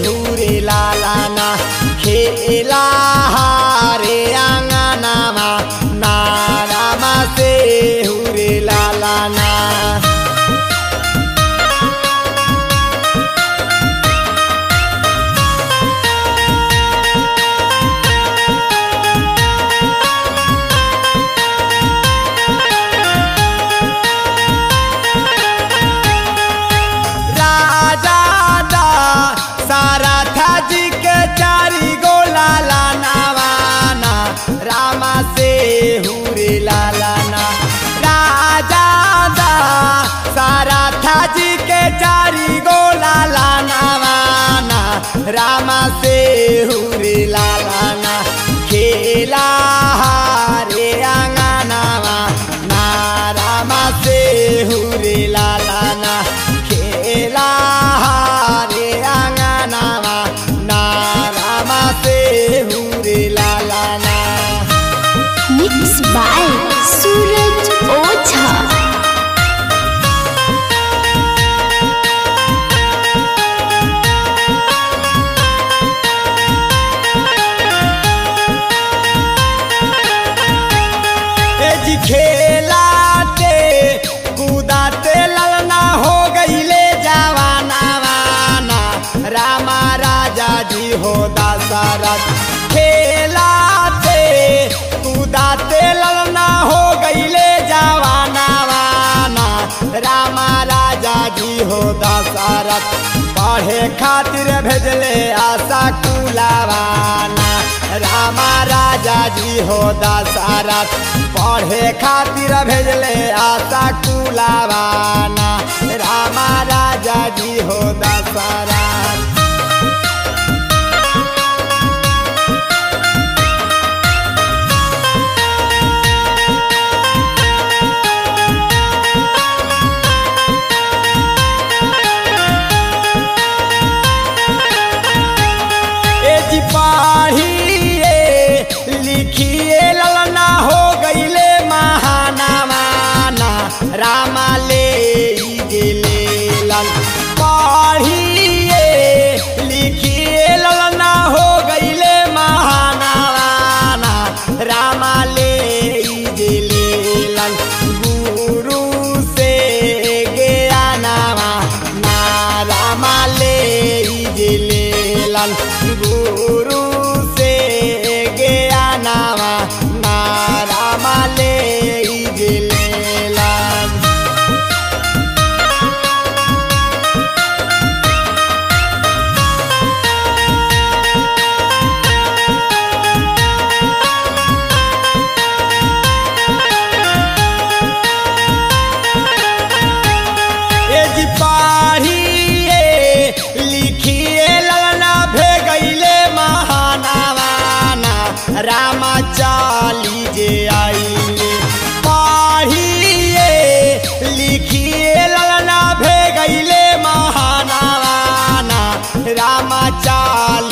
हुरे लालाना खेला हारे आंगना नारामा से हुरे लालाना। रामा से हुरे लालाना खेला हारे आंगनावा ना रामा से हुरे लालाना खेला हारे आंगनावा ना रामा से हुरे लालाना। मिक्स बाय सूरज ओझा। खेलाते कूदाते ललना हो गई ले जावाना वाना रामा राजा जी हो दशरथ। खेलाते कूदाते ललना हो गई ले जावाना वाना रामा राजा जी हो दशरथ। पढ़े खातिर भेजले आशा कुलावाना रामा राजा जी हो दशरथ। पढ़े खातिर भेजले आशा कुलावाना रामा राजा जी हो दशरथ। रामा ले गेले लाल पढ़िए लिखिए ललना हो गईले महानावाना रामा ले गेले लाल गुरु से ज्ञानावा ना रामा ले गेले लाल गुरु से ज्ञानावा ना रामा ले गेले। रामा चाली जे आईले पढ़िए लिखिए ललना भे गईले महानावाना रामा चाली